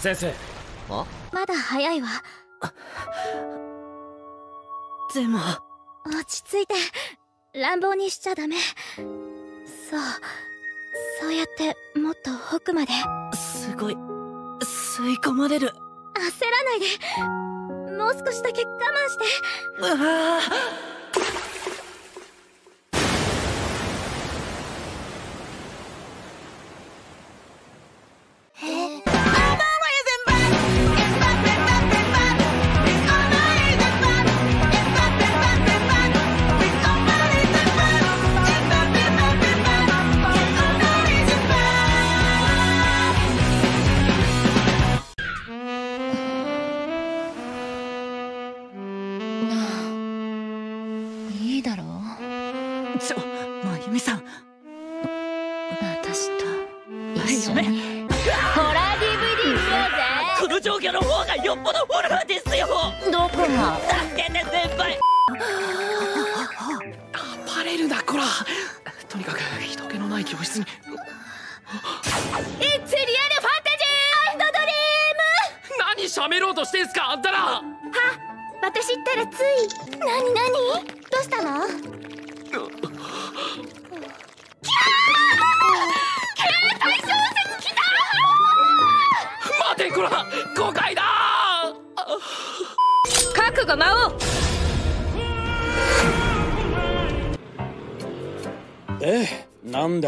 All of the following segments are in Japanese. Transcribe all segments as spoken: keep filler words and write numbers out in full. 先生、あ、まだ早いわ。でも落ち着いて、乱暴にしちゃダメ。そうそうやってもっと奥まで。すごい吸い込まれる。焦らないで、もう少しだけ我慢して。ああ、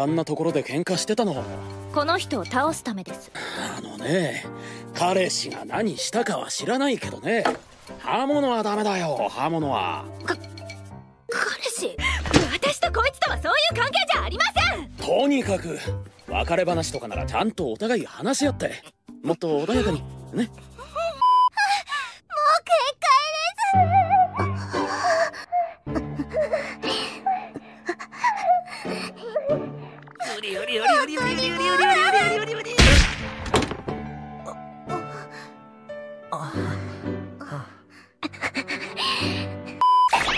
あんなところで喧嘩してたの。この人を倒すためです。あのね、彼氏が何したかは知らないけどね、刃物はダメだよ。刃物はか彼氏私とこいつとはそういう関係じゃありません。とにかく別れ話とかならちゃんとお互い話し合って、もっと穏やかにね。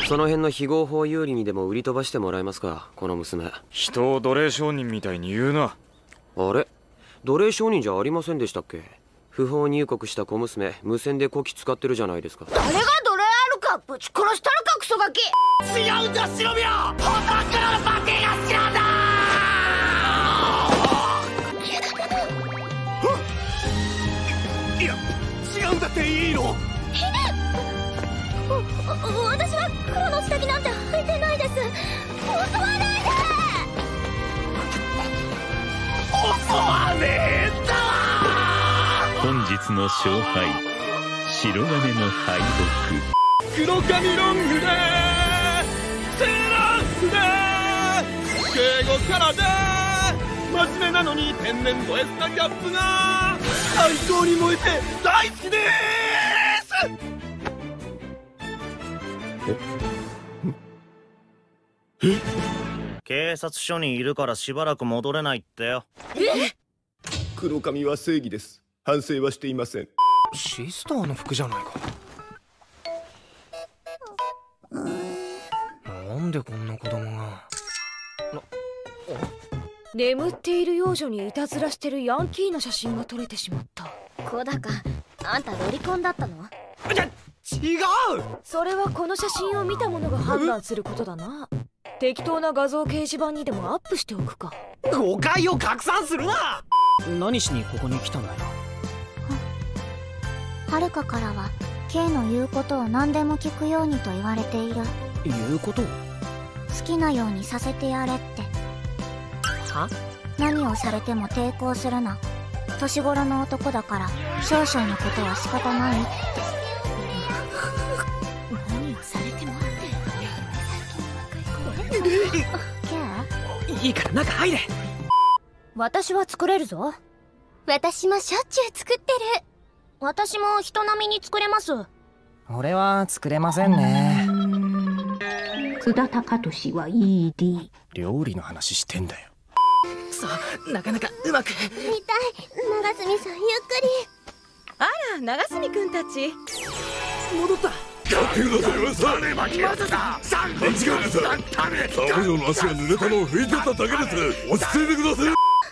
その辺の非合法有利にでも売り飛ばしてもらえますか、この娘。人を奴隷商人みたいに言うな。あれ、奴隷商人じゃありませんでしたっけ。不法入国した小娘、無線でこき使ってるじゃないですか。誰が奴隷あるか、ぶち殺したのか、クソガキ。違うんだ白宮、ほとんどの馬券が知らんだ。いや、違うんだっていいの。私は黒の下着なんて履いてないです。襲わないで。襲わねえんだ。本日の勝敗、白金の敗北。黒髪ロングでセーラー服で敬語キャラで真面目なのに天然ド S なギャップが最高に燃えて大好きでーす。えっ、警察署にいるからしばらく戻れないってよ。え、黒髪は正義です。反省はしていません。シスターの服じゃないか。なんでこんな子供が。眠っている幼女にいたずらしてるヤンキーの写真が撮れてしまった。小高、あんたロリコンだったの？違う。それはこの写真を見た者が判断することだな。適当な画像掲示板にでもアップしておくか。誤解を拡散するな。何しにここに来たんだよ。はるかからは K の言うことを何でも聞くようにと言われている。言うことを好きなようにさせてやれって。は？何をされても抵抗するな。年頃の男だから少々のことは仕方ないって。いいから中入れ。私は作れるぞ。私もしょっちゅう作ってる。私も人並みに作れます。俺は作れませんね。津田隆俊は イーディー。 料理の話してんだよ。そう、なかなかうまく。見たい、長住さんゆっくり。あら、長住くんたち戻った。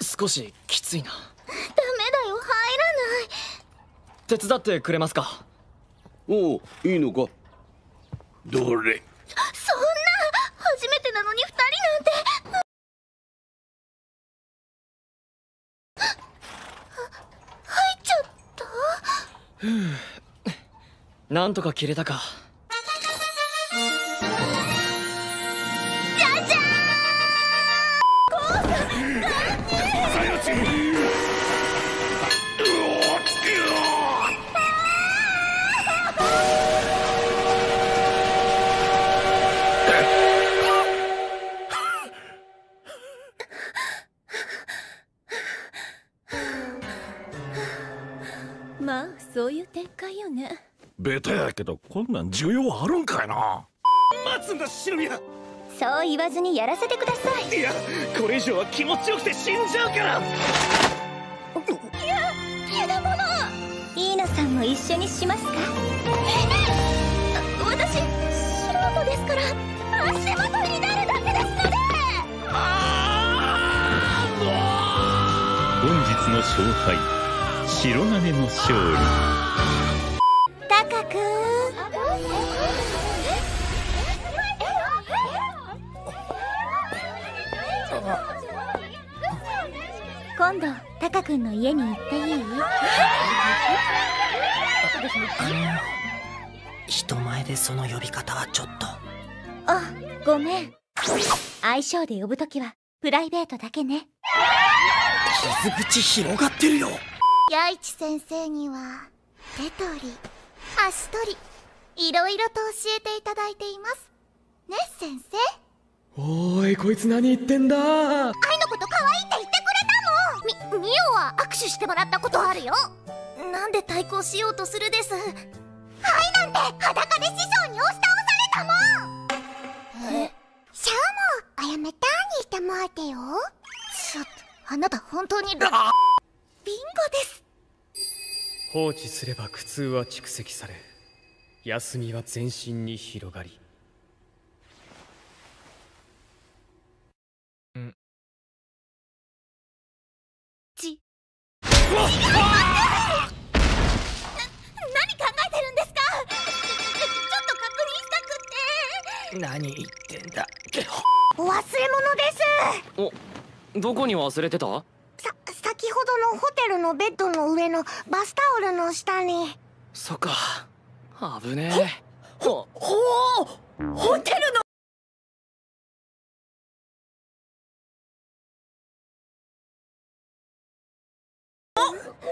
少しきついな。ダメだよ、入らない。手伝ってくれますか？おう、いいのか？どれ？そんな、初めてなのに二人なんて。入っちゃった。ふう、なんとか切れたか。じゃじゃーん。コウさん、何？まあそういう展開よね。ベタやけどこんなん需要あるんかいな。待つんだ、シルビア。そう言わずにやらせてください。いや、これ以上は気持ちよくて死んじゃうから。いや、嫌だもの。イーナさんも一緒にしますか？私、素人ですから足元になるだけですので。ああ、もう。本日の勝敗、白金の勝利。タカ君、今度タカ君の家に行っていい？あの、人前でその呼び方はちょっと。あ、ごめん。愛称で呼ぶときはプライベートだけね。傷口広がってるよ。弥一先生には手取り足取りいろいろと教えていただいていますね、先生。おーい、こいつ何言ってんだ。愛のこと可愛いって言ってくれたの。み、ミオは握手してもらったことあるよ。なんで対抗しようとするです。愛なんて裸で師匠に押し倒されたもん。え、シャオもあやめたにしてもらってよ。ちょっと、あなた本当にロビンゴです。放置すれば苦痛は蓄積され、休みは全身に広がり。うん。ち。違います。な、何考えてるんですか？ちょ、ちょっと確認したくて。何言ってんだ。お忘れ物です。お、どこに忘れてた？さ、先ほどのホテルのベッドの上のバスタオルの下に。そっか、危ねえ。ほ、ほ、ほ、ホテルの。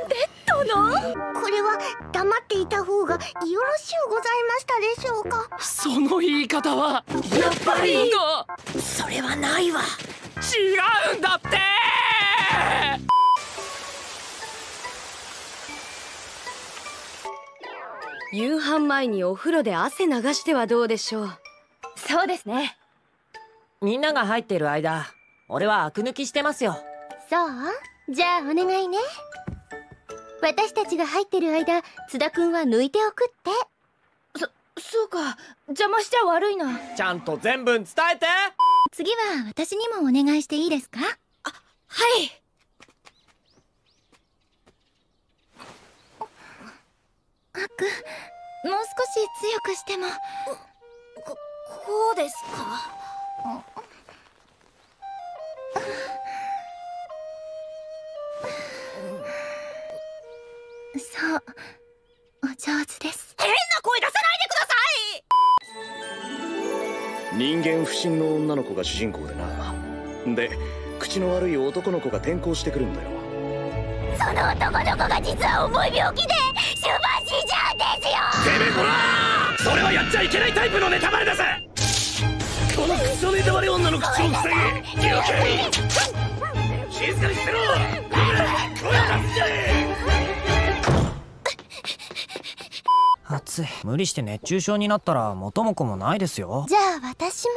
ベッドの。これは黙っていた方がよろしゅうございましたでしょうか？その言い方はやっぱり。それはないわ。違うんだって。夕飯前にお風呂で汗流してはどうでしょう。そうですね。みんなが入ってる間、俺はアク抜きしてますよ。そう？じゃあお願いね。私たちが入ってる間、津田くんは抜いておくって。そ、そうか。邪魔しちゃ悪いな。ちゃんと全文伝えて。次は私にもお願いしていいですか？あ、はい。アク、もう少し強くしても。こ、こうですか？そう、お上手です。変な声出さないでください。人間不信の女の子が主人公でな。で、口の悪い男の子が転校してくるんだよ。その男の子が実は重い病気でシュバシジャーですよ。てめえこら、それはやっちゃいけないタイプのネタバレだぜ。このクソネタバレ女の口を塞ぎ、気を切り、静かにしてろ。暑い。無理して熱中症になったら元も子もないですよ。じゃあ私も。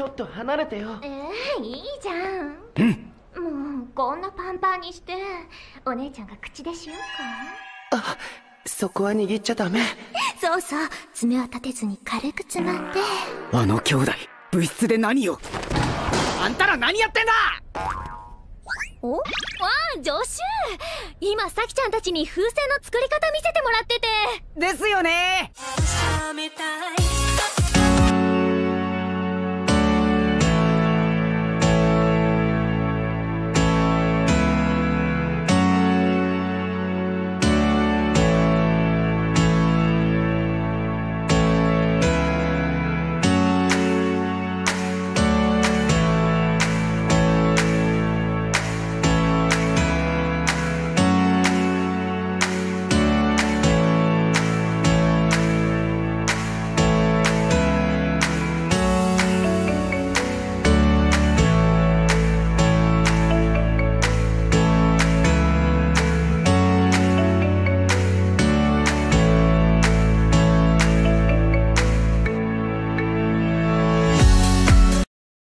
ちょっと離れてよ。えー、いいじゃん。うん。もうこんなパンパンにしてお姉ちゃんが口でしようか。あ、そこは握っちゃダメ。そうそう、爪は立てずに軽くつまんで。あの兄弟、部室で何を。あんたら何やってんだ。お？わあ、助手。今さきちゃんたちに風船の作り方見せてもらってて。ですよね。